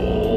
Oh.